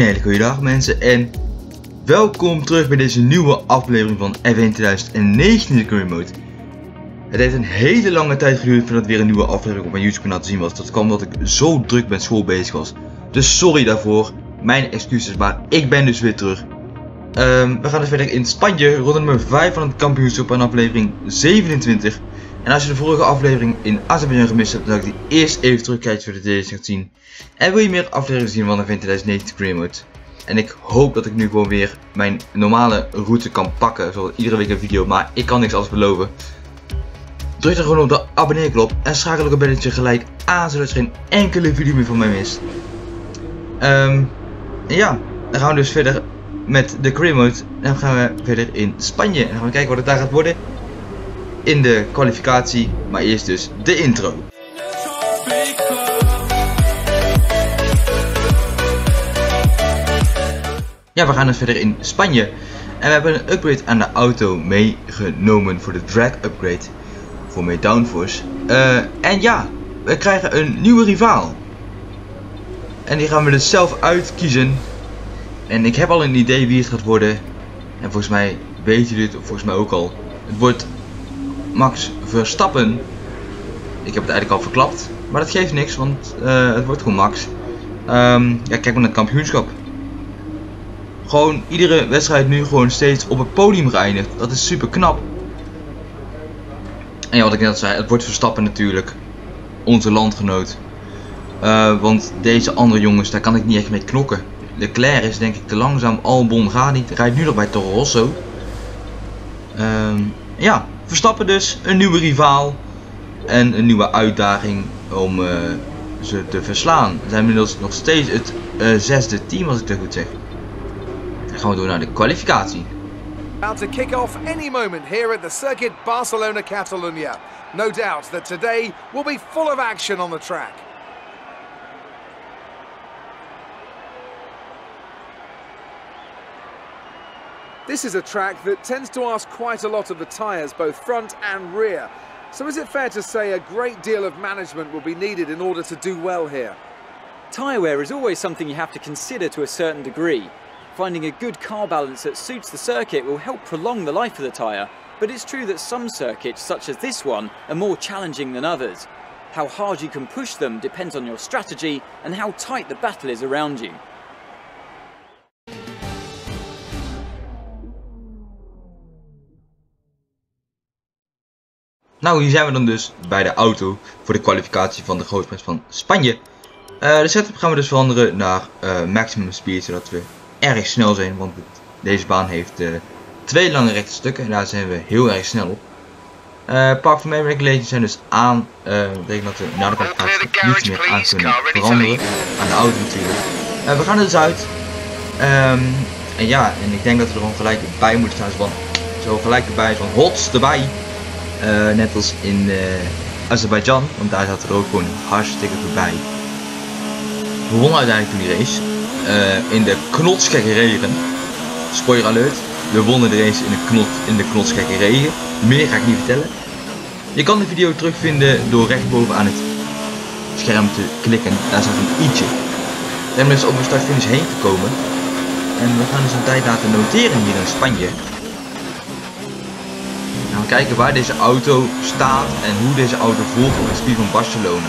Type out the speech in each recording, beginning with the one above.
Een hele goede dag mensen en welkom terug bij deze nieuwe aflevering van F1 2019 Career Mode. Het heeft een hele lange tijd geduurd voordat weer een nieuwe aflevering op mijn YouTube kanaal te zien was. Dat kwam omdat ik zo druk met school bezig was. Dus sorry daarvoor, mijn excuses, maar ik ben dus weer terug. We gaan dus verder in Spanje, ronde nummer 5 van het kampioenschap aan aflevering 27. En als je de vorige aflevering in Azerbeidzjan gemist hebt, dan zou ik die eerst even terugkijken zodat je deze gaat zien. En wil je meer afleveringen zien van F1 2019 Career Mode? En ik hoop dat ik nu gewoon weer mijn normale route kan pakken, zoals iedere week een video, maar ik kan niks anders beloven. Druk dan gewoon op de abonneerknop en schakel ook een belletje gelijk aan, zodat je geen enkele video meer van mij mist. Ja, dan gaan we dus verder met de Career Mode. Dan gaan we verder in Spanje en dan gaan we kijken wat het daar gaat worden. In de kwalificatie, maar eerst dus de intro. Ja, we gaan dus verder in Spanje. En we hebben een upgrade aan de auto meegenomen voor de drag upgrade. Voor meer downforce. En ja, we krijgen een nieuwe rivaal. En die gaan we dus zelf uitkiezen. En ik heb al een idee wie het gaat worden. En volgens mij weten jullie het, of volgens mij ook al. Het wordt Max Verstappen. Ik heb het eigenlijk al verklapt, maar dat geeft niks, want het wordt gewoon Max. Ja, kijk maar naar het kampioenschap. Gewoon iedere wedstrijd nu gewoon steeds op het podium geëindigd. Dat is super knap. En ja, wat ik net zei, het wordt Verstappen natuurlijk. Onze landgenoot. Want deze andere jongens, daar kan ik niet echt mee knokken. Leclerc is denk ik te langzaam, Albon gaat niet. Rijdt nu nog bij Toro Rosso. Ja. Verstappen dus, een nieuwe rivaal en een nieuwe uitdaging om ze te verslaan. We zijn inmiddels nog steeds het zesde team, als ik dat goed zeg. Dan gaan we door naar de kwalificatie. About to kick off any moment here at the Circuit Barcelona-Catalunya. No doubt that today will be full of action on the track. This is a track that tends to ask quite a lot of the tyres, both front and rear. So is it fair to say a great deal of management will be needed in order to do well here? Tyre wear is always something you have to consider to a certain degree. Finding a good car balance that suits the circuit will help prolong the life of the tyre, but it's true that some circuits, such as this one, are more challenging than others. How hard you can push them depends on your strategy and how tight the battle is around you. Nou, hier zijn we dan dus bij de auto voor de kwalificatie van de grote prijs van Spanje. De setup gaan we dus veranderen naar maximum speed, zodat we erg snel zijn. Want deze baan heeft twee lange rechte stukken en daar zijn we heel erg snel op. Park van Mercedes zijn dus aan. Dat betekent dat we na de kwalificatie niets meer aan kunnen veranderen. Aan de auto natuurlijk. We gaan er dus uit. En ja, en ik denk dat we er gewoon gelijk bij moeten staan. Dus zo gelijk erbij, van hots erbij. Net als in Azerbeidzjan, want daar zat er ook gewoon hartstikke voorbij. We wonnen uiteindelijk toen die race in de knotsgekke regen. Spoiler alert, we wonnen de race in de knotsgekke regen. Meer ga ik niet vertellen. Je kan de video terugvinden door rechtboven aan het scherm te klikken. Daar staat een i'tje. We zijn dus op de startfinish heen gekomen. En we gaan dus een tijd laten noteren hier in Spanje. Gaan we kijken waar deze auto staat en hoe deze auto volgt op het circuit van Barcelona.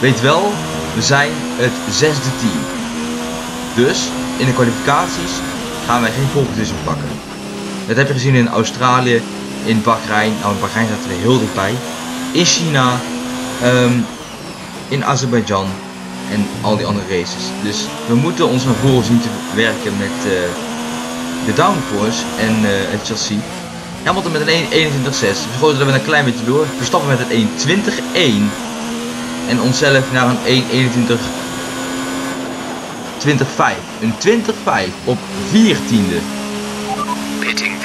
Weet wel, we zijn het zesde team. Dus in de kwalificaties gaan wij geen pole position pakken. Dat heb je gezien in Australië, in Bahrein. Nou, in Bahrein zaten we heel dichtbij. In China, in Azerbeidzjan en al die andere races. Dus we moeten ons naar voren zien te werken met de downforce en het chassis. Hamilton met een 1.21.6. We schoten er met een klein beetje door. Verstappen met een 1.20.1. En onszelf naar een 1.21.25. Een 20.5 op 14e.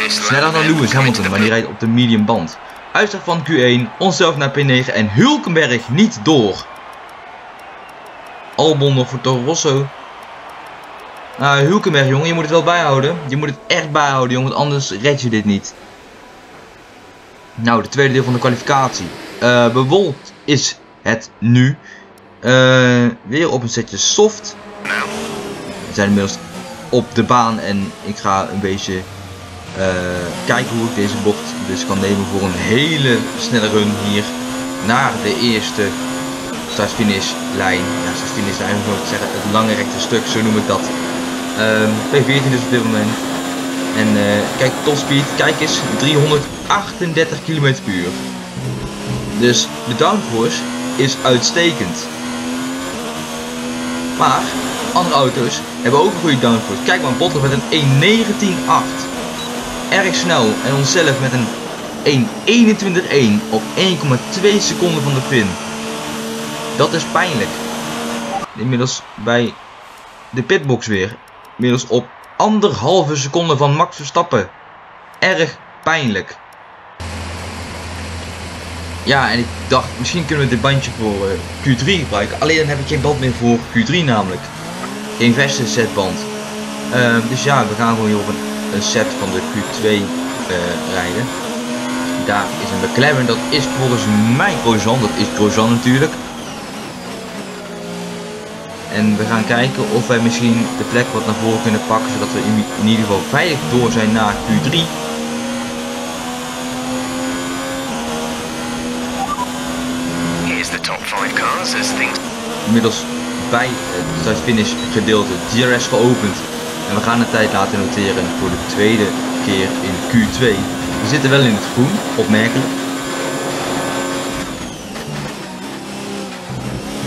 Sneller dan Lewis Hamilton, maar die rijdt op de medium band. Uitslag van Q1, onszelf naar P9 en Hulkenberg niet door. Albon nog voor Toro Rosso. Hulkenberg jongen, je moet het wel bijhouden. Je moet het echt bijhouden jongen, want anders red je dit niet. Nou, de tweede deel van de kwalificatie. Bewolkt is het nu. Weer op een setje soft. We zijn inmiddels op de baan en ik ga een beetje kijken hoe ik deze bocht dus kan nemen voor een hele snelle run hier naar de eerste start-finish lijn. Ja, start-finish lijn moet ik zeggen, het lange rechte stuk, zo noem ik dat. P14 dus op dit moment. En kijk, topspeed, kijk eens, 338 km/u. Dus de downforce is uitstekend. Maar andere auto's hebben ook een goede downforce. Kijk maar, Bottas met een 1.19.8. Erg snel. En onszelf met een 1.21.1 op 1,2 seconden van de pin. Dat is pijnlijk. Inmiddels bij de pitbox weer. Inmiddels op 1,5 seconde van Max Verstappen. Erg pijnlijk. Ja, en ik dacht, misschien kunnen we dit bandje voor Q3 gebruiken. Alleen dan heb ik geen band meer voor Q3 namelijk. Geen vaste setband. Dus ja, we gaan gewoon hier op een set van de Q2 rijden. Daar is een McLaren, dat is volgens mij Grosjean. Dat is Grosjean natuurlijk. En we gaan kijken of wij misschien de plek wat naar voren kunnen pakken. Zodat we in ieder geval veilig door zijn naar Q3. Inmiddels bij het start-finish gedeelte DRS geopend. En we gaan de tijd laten noteren voor de tweede keer in Q2. We zitten wel in het groen, opmerkelijk.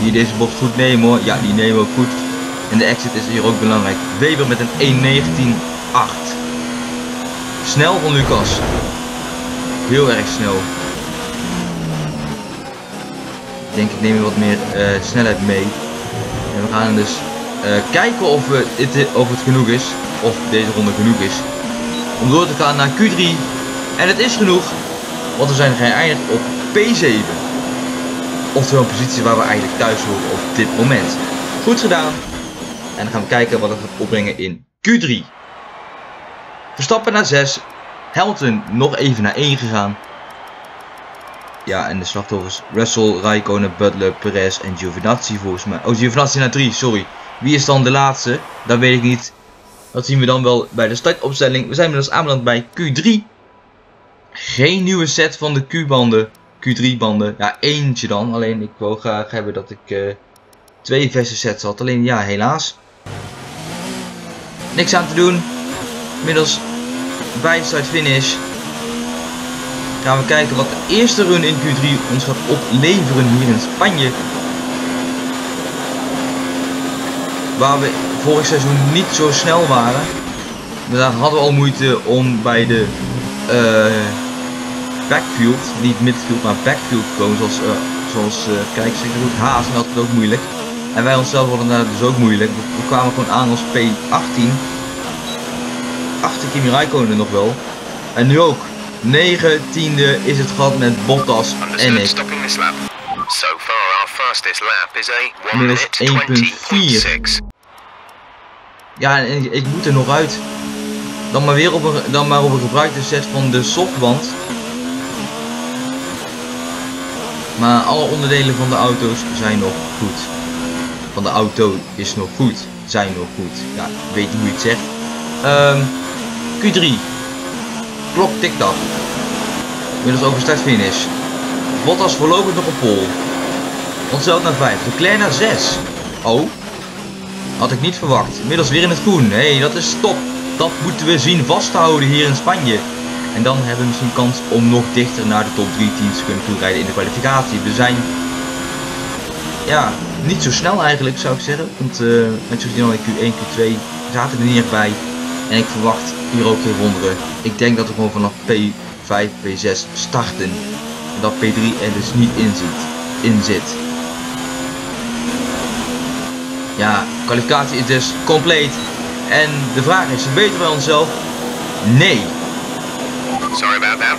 Hier deze bocht goed nemen hoor. Ja, die nemen we ook goed. En de exit is hier ook belangrijk. Weber met een 1.19.8. Snel van Lucas. Heel erg snel. Ik denk ik neem hier wat meer snelheid mee. En we gaan dus kijken of, of het genoeg is. Of deze ronde genoeg is. Om door te gaan naar Q3. En het is genoeg. Want we zijn geëindigd op P7. Oftewel een positie waar we eigenlijk thuis horen op dit moment. Goed gedaan. En dan gaan we kijken wat het gaat opbrengen in Q3. Verstappen naar 6. Hamilton nog even naar 1 gegaan. Ja, en de slachtoffers Russell, Räikkönen, Butler, Perez en Giovinazzi volgens mij. Oh, Giovinazzi naar 3, sorry. Wie is dan de laatste? Dat weet ik niet. Dat zien we dan wel bij de startopstelling. We zijn inmiddels aanbeland bij Q3. Geen nieuwe set van de Q-banden. Q3-banden. Ja, eentje dan. Alleen ik wou graag hebben dat ik twee verse sets had. Alleen ja, helaas. Niks aan te doen. Inmiddels bij start-finish. Gaan we kijken wat de eerste run in Q3 ons gaat opleveren hier in Spanje. Waar we vorig seizoen niet zo snel waren. Maar daar hadden we al moeite om bij de backfield, niet midfield maar backfield te komen. Zoals kijk, zeker goed, Haas en dat is ook moeilijk. En wij onszelf hadden daar dus ook moeilijk. We kwamen gewoon aan als P18. Achter Kimi Räikkönen nog wel. En nu ook. 19e is het gat met Bottas en ik. Inmiddels 1.4. Ja, en ik moet er nog uit. Dan maar weer op een gebruikte set van de softband. Maar alle onderdelen van de auto's zijn nog goed. Van de auto is nog goed. Zijn nog goed. Ja, ik weet niet hoe je het zegt. Q3. Klok tikt af. Inmiddels over start-finish. Bottas voorlopig nog op pole. Onszelf naar 5. Leclerc naar 6. Oh. Had ik niet verwacht. Inmiddels weer in het groen. Hé, dat is top. Dat moeten we zien vast te houden hier in Spanje. En dan hebben we misschien kans om nog dichter naar de top 3 teams te kunnen toerijden in de kwalificatie. We zijn... ja, niet zo snel eigenlijk zou ik zeggen. Want met zoals die al in Q1, Q2 zaten er niet echt bij. En ik verwacht hier ook geen wonderen. Ik denk dat we gewoon vanaf P5, P6 starten. En dat P3 er dus niet in zit. Ja, kwalificatie is dus compleet. En de vraag is, weten wij onszelf? Nee. Sorry about that.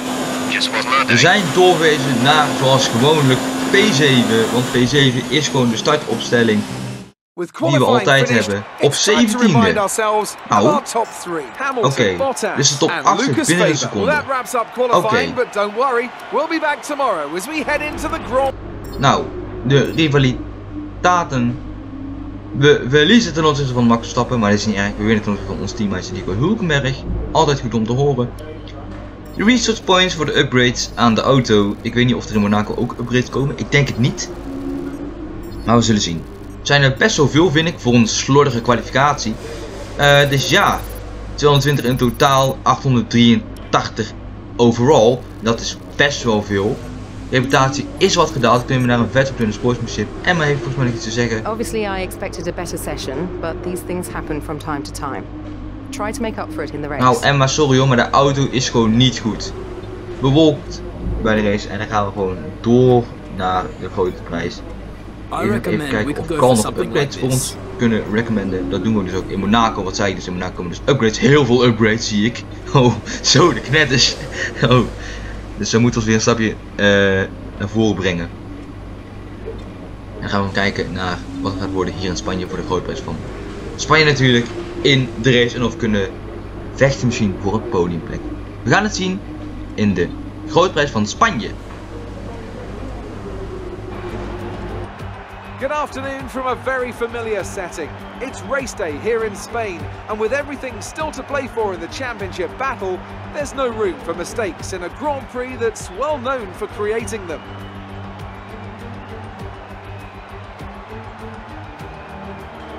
Just was not we zijn doorwezen naar, zoals gewoonlijk, P7. Want P7 is gewoon de startopstelling. Die we altijd hebben. Op 17e. Nou. Oké. Dus de top 8 binnen de seconde. Oké. Nou. De rivaliteiten We verliezen ten opzichte van Max Verstappen, maar dat is niet erg. We winnen ten opzichte van ons teammaatje Nico Hulkenberg. Altijd goed om te horen. De research points voor de upgrades aan de auto. Ik weet niet of er in Monaco ook upgrades komen. Ik denk het niet. Maar we zullen zien. Het zijn er best wel veel, vind ik, voor een slordige kwalificatie. Dus ja, 220 in totaal, 883 overall. Dat is best wel veel. Reputatie is wat gedaald. Kunnen we naar een vet op in sportsmanship. Emma heeft volgens mij nog iets te zeggen. Obviously I expected a better session, but these things happen from time to time. Try to make up for it in the race. Nou Emma, sorry hoor, maar de auto is gewoon niet goed. Bewolkt bij de race en dan gaan we gewoon door naar de grote prijs. Even kijken of Carl nog upgrades voor ons kunnen recommenden. Dat doen we dus ook in Monaco. Wat zei ik dus in Monaco? Dus upgrades, heel veel upgrades zie ik. Oh, zo de knetters. Oh. Dus dan moeten we ons weer een stapje naar voren brengen. En dan gaan we kijken naar wat het gaat worden hier in Spanje voor de grootprijs van Spanje natuurlijk. In de race en of we kunnen vechten misschien voor een podiumplek. We gaan het zien in de grootprijs van Spanje. Good afternoon from a very familiar setting. It's race day here in Spain, and with everything still to play for in the championship battle, there's no room for mistakes in a Grand Prix that's well known for creating them.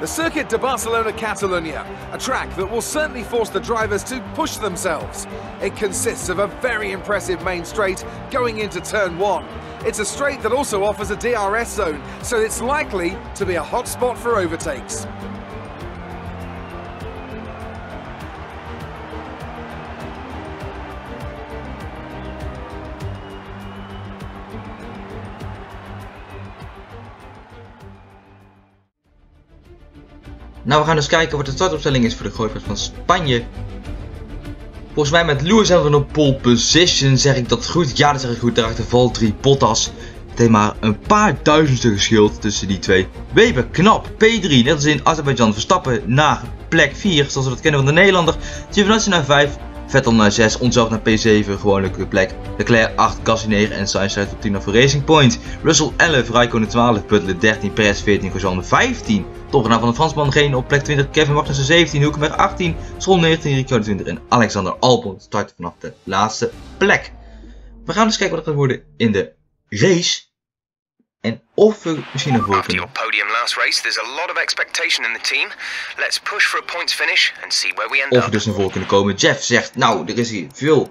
The Circuit de Barcelona-Catalunya, a track that will certainly force the drivers to push themselves. It consists of a very impressive main straight going into turn one. It's a straight that also offers a DRS zone, so it's likely to be a hot spot for overtakes. Nou, we gaan dus kijken wat de startopstelling is voor de grootprijs van Spanje. Volgens mij met Lewis Hamilton op pole position, zeg ik dat goed? Ja, dat zeg ik goed. Daarachter Valtteri Bottas. Het heeft maar een paar duizendste geschild tussen die twee. Weber knap. P3, net als in Azerbeidzjan. Verstappen naar plek 4, zoals we dat kennen van de Nederlander. Giovinazzi naar 5, Vettel naar 6, onszelf naar P7, gewoon leuke plek. Leclerc 8, Gasly 9 en Sainz uit op 10 voor Racing Point. Russell 11, Räikkönen 12, Butler 13, Perez 14, Grosjean 15. Topgenaam van de Fransman geen op plek 20, Kevin Magnussen 17, Hulkenberg 18, Stroll 19, Ricciardo 20 en Alexander Albon start vanaf de laatste plek. We gaan dus kijken wat er gaat worden in de race. En of we misschien nog voor kunnen. Of we dus naar voren kunnen komen. Jeff zegt, nou, er is hier veel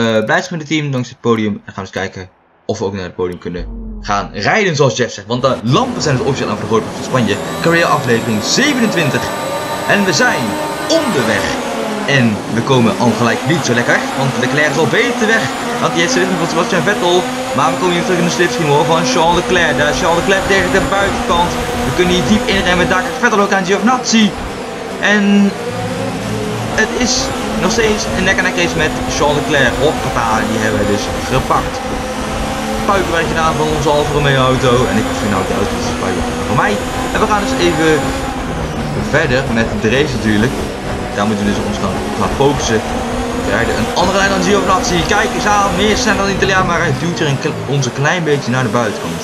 blijdschap met het team dankzij het podium. En gaan we eens kijken of we ook naar het podium kunnen gaan rijden, zoals Jeff zegt. Want de lampen zijn het officieel aan de grootprijs van Spanje. Career aflevering 27. En we zijn onderweg. En we komen al gelijk niet zo lekker. Want Leclerc is al beter weg. Want die heeft zijn ritme van Sebastian Vettel. Maar we komen hier terug in de slipstream hoor van Charles Leclerc. Daar is Charles Leclerc tegen de buitenkant. We kunnen hier diep inremmen. Daar gaat Vettel ook aan Giovinazzi. En het is nog steeds een nek aan nek race met Charles Leclerc. Hoppata, die hebben we dus gepakt. Puikenwerk gedaan van onze Alfa Romeo auto. En ik vind nou de auto is puikenwerk van mij. En we gaan dus even verder met de race natuurlijk. Daar moeten we dus op ons gaan focussen. We rijden een andere lijn dan Giovinazzi. Kijk eens aan, meer snel dan Italiaan, maar hij duwt er ons een klein beetje naar de buitenkant.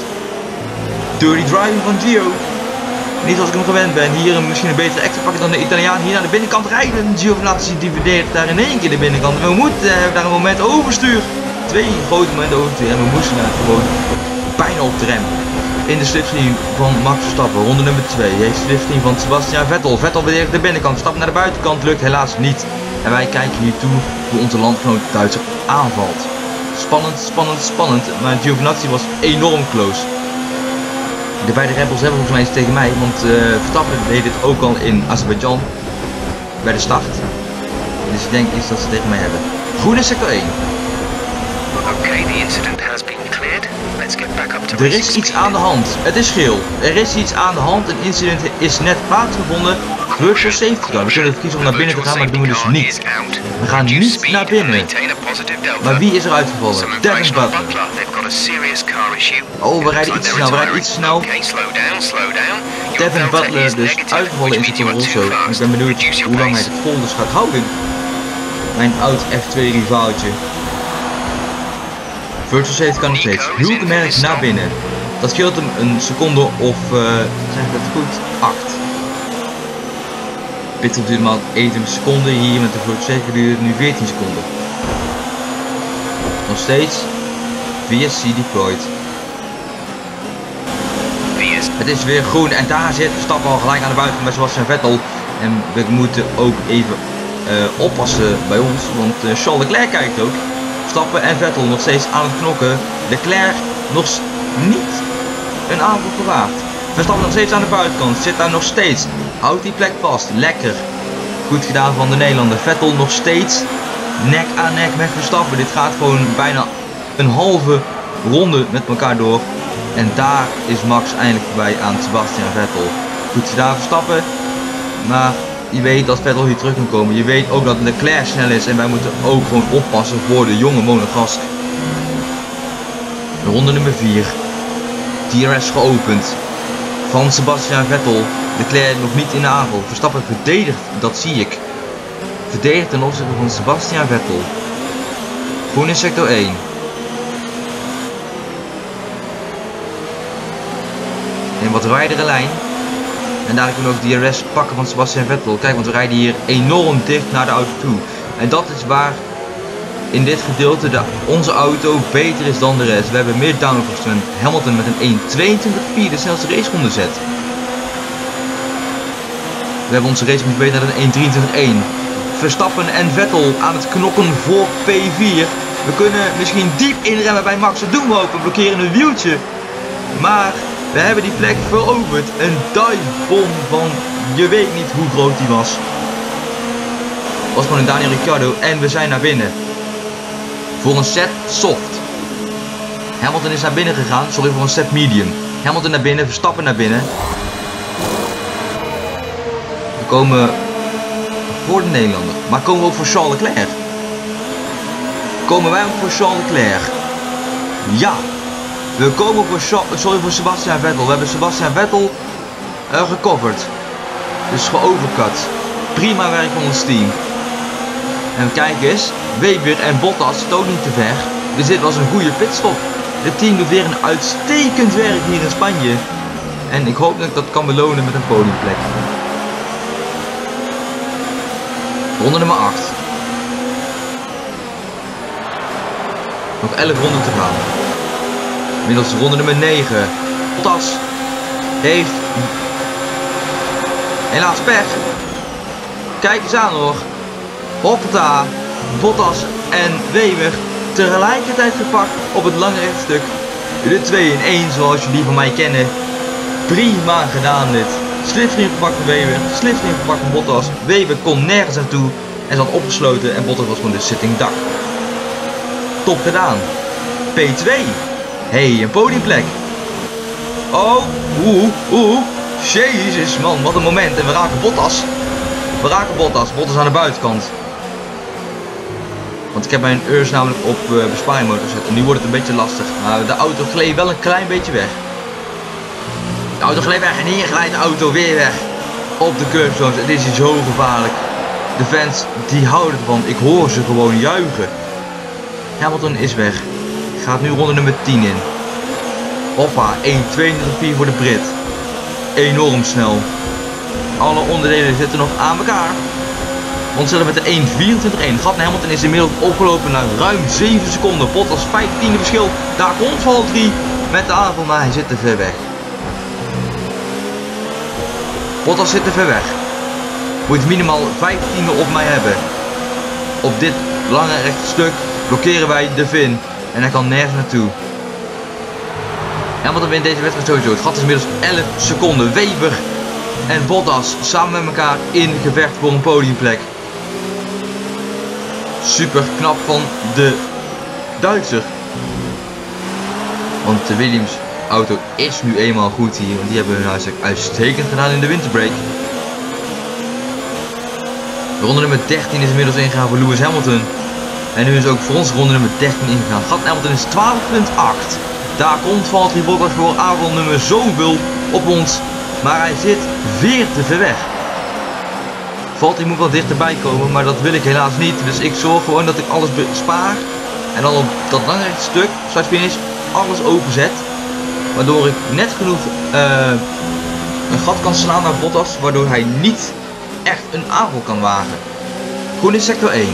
Dirty driving van Gio. Niet als ik hem gewend ben. Hier misschien een betere extra pakken dan de Italiaan. Hier naar de binnenkant rijden. Giovinazzi divideert daar in één keer de binnenkant. We moeten daar een moment overstuur. Twee grote momenten overstuur. En we moesten daar gewoon bijna op de rem. In de slipstream van Max Verstappen, ronde nummer 2, heeft slipstream van Sebastian Vettel. Vettel beweegt de binnenkant, stapt naar de buitenkant, lukt helaas niet. En wij kijken hier toe hoe onze landgenoot Duitser aanvalt. Spannend, spannend, spannend, maar Giovinazzi was enorm close. De beide rebels hebben volgens mij iets tegen mij, want Verstappen deed dit ook al in Azerbeidzjan bij de start. Dus ik denk iets dat ze tegen mij hebben. Groene sector 1. Oké, de incident has been cleared. Er is iets aan de hand. Het is geel. Er is iets aan de hand. Een incident is net plaatsgevonden. Virtual safety car. We kunnen het kiezen om naar binnen te gaan, maar dat doen we dus niet. We gaan niet naar binnen. Maar wie is er uitgevallen? Devin Butler. Oh, we rijden iets snel. We rijden iets snel. Devin Butler dus uitgevallen in Toro Rosso. Ik ben benieuwd hoe lang hij het vol dus gaat houden. Mijn oud F2 rivaaltje. Virtual safety kan nog steeds. Hulkenberg naar binnen. Dat scheelt hem een seconde of, zeg ik dat goed, 8. Vettel duurde maar 21 seconden, hier met de Volkswagen duurde het nu 14 seconden. Nog steeds VSC deployed. Het is weer groen en daar zit Verstappen al gelijk aan de buitenkant met Sebastian Vettel. En we moeten ook even oppassen bij ons, want Charles Leclerc kijkt ook. Verstappen en Vettel nog steeds aan het knokken. Leclerc nog niet een aanval gewaagd. Verstappen nog steeds aan de buitenkant, zit daar nog steeds. Houdt die plek vast, lekker. Goed gedaan van de Nederlander. Vettel nog steeds nek aan nek met Verstappen. Dit gaat gewoon bijna een halve ronde met elkaar door. En daar is Max eindelijk voorbij aan Sebastian Vettel. Goed gedaan Verstappen. Maar je weet dat Vettel hier terug kan komen. Je weet ook dat Leclerc snel is. En wij moeten ook gewoon oppassen voor de jonge monogas. Ronde nummer 4. DRS geopend. Van Sebastian Vettel. Leclerc nog niet in de aanval. Verstappen verdedigt, dat zie ik. Verdedigt ten opzichte van Sebastian Vettel. Groen in sector 1. In wat wijdere lijn. En daar kunnen we ook DRS pakken van Sebastian Vettel. Kijk, want we rijden hier enorm dicht naar de auto toe. En dat is waar in dit gedeelte onze auto beter is dan de rest. We hebben meer downforce. Hamilton met een 1.22.4 de snelste raceronde zet. We hebben onze race moeten beter dan een 1.23.1. Verstappen en Vettel aan het knokken voor P4. We kunnen misschien diep inremmen bij Max. Dat doen we ook. We blokkeren een wieltje. Maar we hebben die plek veroverd. Een dive-bom van je weet niet hoe groot die was. Het was gewoon een Daniel Ricciardo en we zijn naar binnen. Voor een set soft. Hamilton is naar binnen gegaan. Sorry, voor een set medium. Hamilton naar binnen, Verstappen naar binnen. We komen voor de Nederlander. Maar komen we ook voor Charles Leclerc? Komen wij ook voor Charles Leclerc? Ja. We komen voor Sebastian Vettel. We hebben Sebastian Vettel gecoverd. Dus geovercut. Prima werk van ons team. En kijk eens. Weber en Bottas zitten ook niet te ver. Dus dit was een goede pitstop. Het team doet weer een uitstekend werk hier in Spanje. En ik hoop dat ik dat kan belonen met een podiumplek. Ronde nummer 8. Nog 11 ronden te gaan. Inmiddels ronde nummer 9. Bottas heeft helaas pech. Kijk eens aan hoor. Hoppata. Bottas en Weber tegelijkertijd gepakt op het lange rechtstuk. De 2 in 1 zoals jullie van mij kennen. Prima gedaan dit. Slipstream gepakt van Weber. Slipstream gepakt van Bottas. Weber kon nergens naartoe. En zat opgesloten en Bottas was gewoon de sitting duck. Top gedaan. P2. Hé, een podiumplek. Oh, jezus man, wat een moment. En we raken Bottas. We raken Bottas. Bottas aan de buitenkant. Want ik heb mijn ERS namelijk op besparingmotor gezet. En nu wordt het een beetje lastig. Maar de auto gleed wel een klein beetje weg. De auto gleed weg en hier glijdt de auto weer weg. Op de curbstones. Het is hier zo gevaarlijk. De fans, die houden ervan. Ik hoor ze gewoon juichen. Hamilton is weg. Gaat nu ronde nummer 10 in. Hoppa, 1.22.4 voor de Brit. Enorm snel. Alle onderdelen zitten nog aan elkaar. Onszelf met een 1.24.1. Gat naar Hamilton is inmiddels opgelopen naar ruim 7 seconden. Bottas 15e verschil. Daar komt Valtteri met de aanval, maar hij zit te ver weg. Bottas zit te ver weg. Moet minimaal 15e op mij hebben. Op dit lange rechte stuk blokkeren wij de Fin. En hij kan nergens naartoe. Hamilton wint deze wedstrijd sowieso. Het gat is inmiddels 11 seconden. Weber en Bottas samen met elkaar in gevecht voor een podiumplek. Super knap van de Duitser. Want de Williams auto is nu eenmaal goed hier. Want die hebben hun huiswerk uitstekend gedaan in de winterbreak. Ronde nummer 13 is inmiddels ingegaan voor Lewis Hamilton. En nu is ook voor ons ronde nummer 13 ingegaan. Gat Hamilton is 12.8. Daar komt Valtteri Bottas voor aanval nummer zoveel op ons. Maar hij zit weer te ver weg. Valtteri moet wel dichterbij komen, maar dat wil ik helaas niet. Dus ik zorg gewoon dat ik alles bespaar. En dan op dat lange stuk, start finish, alles openzet. Waardoor ik net genoeg een gat kan slaan naar Bottas. Waardoor hij niet echt een aanval kan wagen. Groen in sector 1.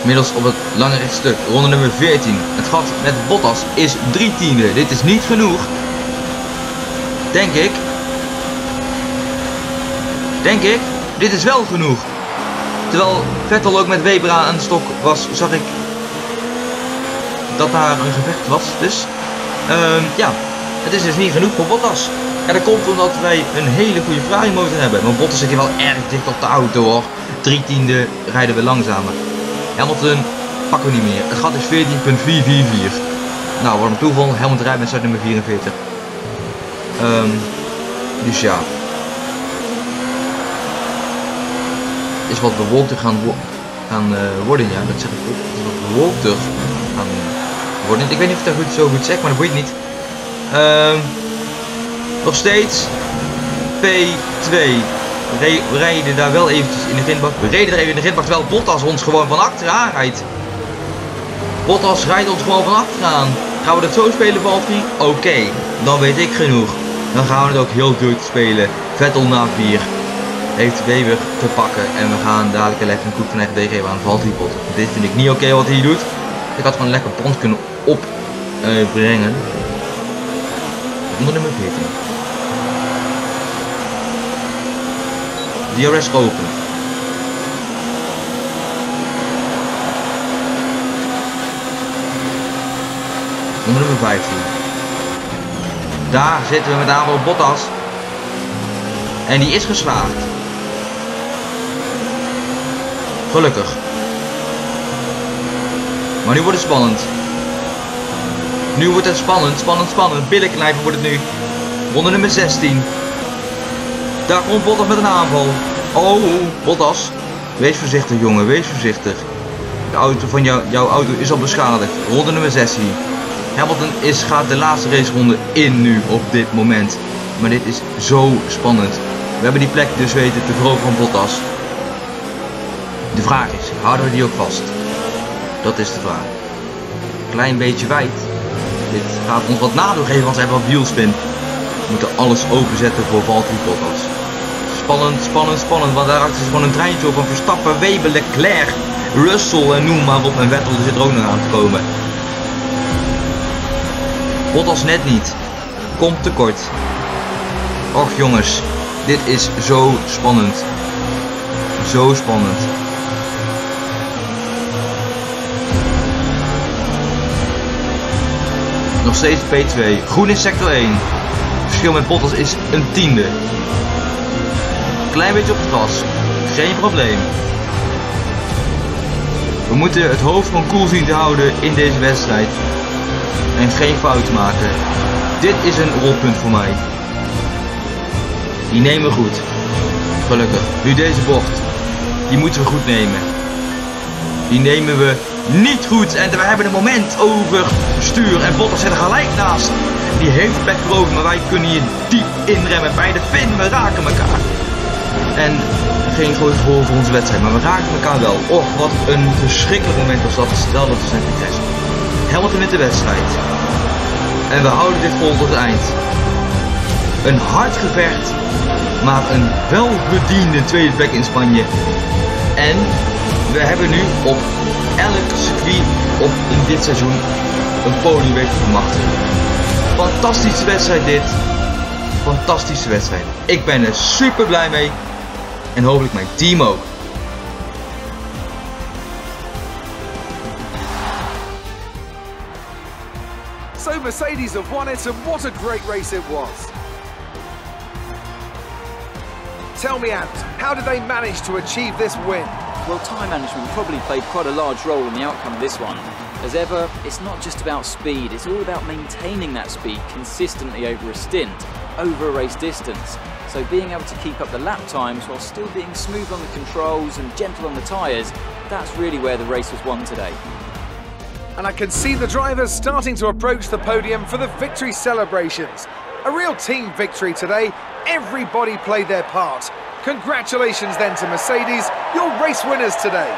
Inmiddels op het lange rechtstuk, ronde nummer 14. Het gat met Bottas is 3/10e. Dit is niet genoeg. Denk ik. Dit is wel genoeg. Terwijl Vettel ook met Weber aan de stok was, zag ik dat daar een gevecht was. Dus ja, het is dus niet genoeg voor Bottas. En dat komt omdat wij een hele goede Ferrari motor hebben. Maar Bottas zit hier wel erg dicht op de auto hoor. 3/10e rijden we langzamer. Hamilton pakken we niet meer. Het gat is 14.444. Nou, wat een toeval. Hamilton rijdt met start nummer 44. Dus ja. Is wat bewolkter gaan worden, ja, dat zeg ik goed. Het is wat bewolkter gaan worden. Ik weet niet of ik dat goed, zo goed zeg, maar dat boeit niet. Nog steeds P2. We rijden daar wel eventjes in de grindbak. We reden er even in de grindbak, terwijl Bottas ons gewoon van achteraan rijdt. Bottas rijdt ons gewoon van achteraan. Gaan we dat zo spelen, Valtteri? Oké, dan weet ik genoeg. Dan gaan we het ook heel goed spelen. Vettel na 4. Heeft Weber te pakken en we gaan dadelijk lekker een koek van echt meegeven aan Valtteri Bottas. Dit vind ik niet oké wat hij doet. Ik had gewoon lekker band kunnen opbrengen. Onder nummer 14. DRS open. Onder nummer 15. Daar zitten we met aanval Bottas. En die is geslaagd. Gelukkig. Maar nu wordt het spannend. Spannend. Billenknijpen wordt het nu. Ronde nummer 16. Daar komt Bottas met een aanval. Oh, Bottas. Wees voorzichtig jongen, wees voorzichtig. De auto van jouw auto is al beschadigd. Ronde nummer 16. Hamilton gaat de laatste raceronde in nu op dit moment. Maar dit is zo spannend. We hebben die plek dus weten te veroveren van Bottas. De vraag is, houden we die ook vast? Dat is de vraag. Klein beetje wijd. Dit gaat ons wat nadeel geven, want ze hebben wat wielspin. We moeten alles openzetten voor Valtteri Bottas. Spannend, want daarachter is gewoon een treintje op van Verstappen, Weber, Leclerc, Russell en noem maar op. En Vettel zit er ook nog aan te komen. Bottas net niet. Komt tekort. Och jongens, dit is zo spannend. Zo spannend. Nog steeds P2. Groen in sector 1. Verschil met Bottas is een 10e. Klein beetje op het gas. Geen probleem. We moeten het hoofd van koel zien te houden in deze wedstrijd. En geen fouten maken. Dit is een rolpunt voor mij. Die nemen we goed. Gelukkig. Nu deze bocht. Die moeten we goed nemen. Die nemen we niet goed. En we hebben een moment over stuur. En Bottas zit er gelijk naast. Die heeft plek veroverd. Maar wij kunnen hier diep inremmen. Bij de fin. We raken elkaar. En geen groot gevolg voor onze wedstrijd. Maar we raken elkaar wel. Och, wat een verschrikkelijk moment was dat. Stel dat we zijn getest. Hamilton met de wedstrijd. En we houden dit vol tot het eind. Een hard gevecht, maar een welverdiende tweede plek in Spanje. En we hebben nu op elk circuit in dit seizoen een podium weten te bemachtigen. Fantastische wedstrijd dit. Fantastische wedstrijd. Ik ben er super blij mee. En hopelijk mijn team ook. So Mercedes have won it, and what a great race it was. Tell me, Ant, how did they manage to achieve this win? Well, time management probably played quite a large role in the outcome of this one. As ever, it's not just about speed, it's all about maintaining that speed consistently over a stint, over a race distance. So being able to keep up the lap times while still being smooth on the controls and gentle on the tyres, that's really where the race was won today. And I can see the drivers starting to approach the podium for the victory celebrations. A real team victory today. Everybody played their part. Congratulations then to Mercedes, your race winners today.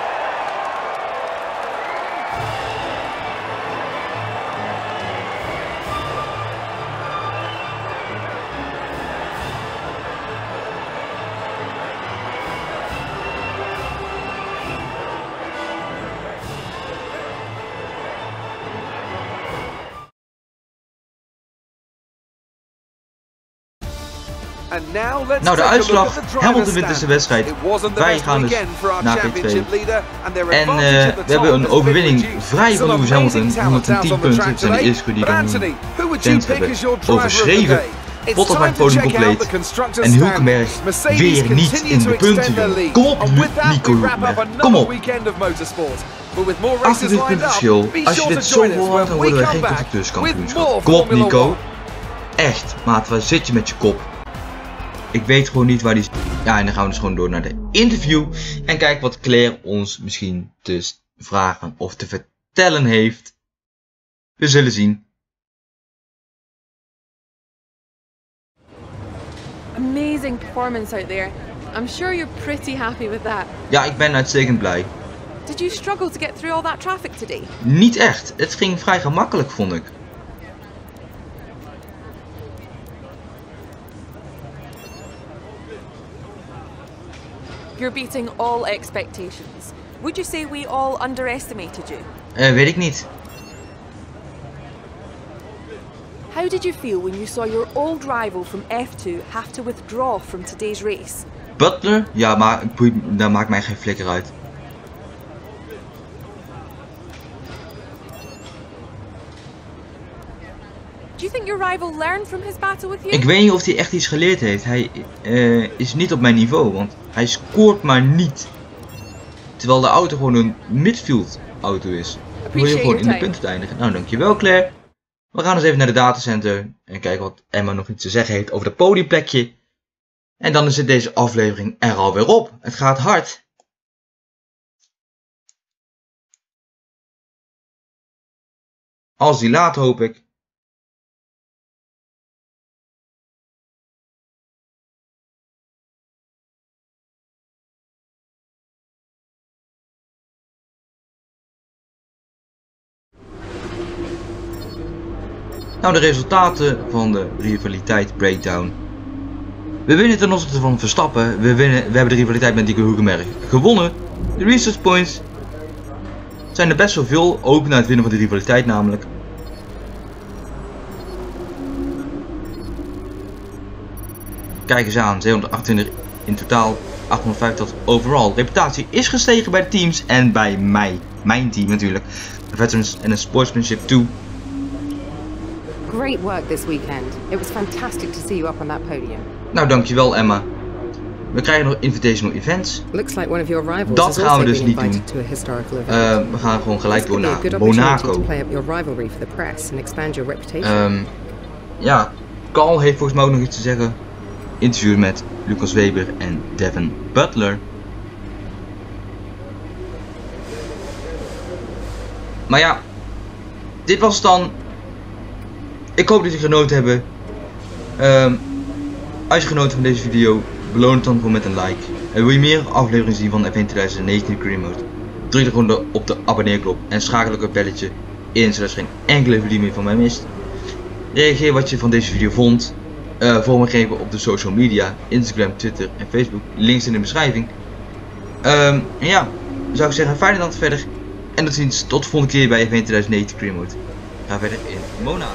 Nou, de uitslag, Hamilton wint deze wedstrijd. Wij gaan dus naar P2. En we hebben een overwinning vrij van Lewis Hamilton. 110 punten, dat zijn de eerste keer die ik hem tens hebben overschreven. Bottas maakt podium compleet. En Hulkenberg weer niet in de punten. Kom op, Nico Hulkenberg. Kom op. 28 punten verschil. Als je dit zo hoort, dan worden wij geen constructeurskampioenschap. Kom op, Nico. Echt, maat, waar zit je met je kop? Ik weet gewoon niet waar die... Ja, en dan gaan we dus gewoon door naar de interview. En kijken wat Claire ons misschien te vragen of te vertellen heeft. We zullen zien. Amazing performance out there. I'm sure you're pretty happy with that. Ja, ik ben uitstekend blij. Did you struggle to get through all that traffic today? Niet echt. Het ging vrij gemakkelijk, vond ik. You're beating all expectations. Would you say we all underestimated you? Weet ik niet. How did you feel when you saw your old rival from F2 have to withdraw from today's race? Butler? Ja, maar daar maakt mij geen flikker uit. Do you think your rival learned from his battle with you? Ik weet niet of hij echt iets geleerd heeft. Hij is niet op mijn niveau, want hij scoort maar niet. Terwijl de auto gewoon een midfield auto is. Wil je gewoon in de punten eindigen. Nou, dankjewel Claire. We gaan eens even naar de datacenter en kijken wat Emma nog iets te zeggen heeft over dat podiumplekje. En dan zit deze aflevering er alweer op. Het gaat hard. Als die laat, hoop ik. Nou, de resultaten van de rivaliteit breakdown. We winnen ten opzichte van Verstappen. We hebben de rivaliteit met Nico Hulkenberg gewonnen. De research points zijn er best wel veel, ook na het winnen van de rivaliteit namelijk. Kijk eens aan, 728 in totaal, 850 overall. Reputatie is gestegen bij de teams en bij mij, mijn team natuurlijk. De veterans en een sportsmanship too. Great work this weekend. It was fantastic to see you up on that podium. Nou, dankjewel Emma. We krijgen nog invitational events. Looks like one of your rivals. Dat gaan we dus niet doen. We gaan gewoon gelijk door naar Monaco. Ja, Carl heeft volgens mij ook nog iets te zeggen. Interview met Lucas Weber en Devin Butler. Maar ja, dit was dan. Ik hoop dat jullie genoten hebben. Als je genoten van deze video, beloon het dan gewoon met een like. En wil je meer afleveringen zien van F1 2019 Career Mode? Druk dan gewoon op de abonneerknop en schakel ook het belletje in, zodat je geen enkele video meer van mij mist. Reageer wat je van deze video vond. Volg me geven op de social media, Instagram, Twitter en Facebook. Links in de beschrijving. En ja, zou ik zeggen, fijne dag verder. En tot ziens, tot de volgende keer bij F1 2019 Career Mode. Ga verder in Mona.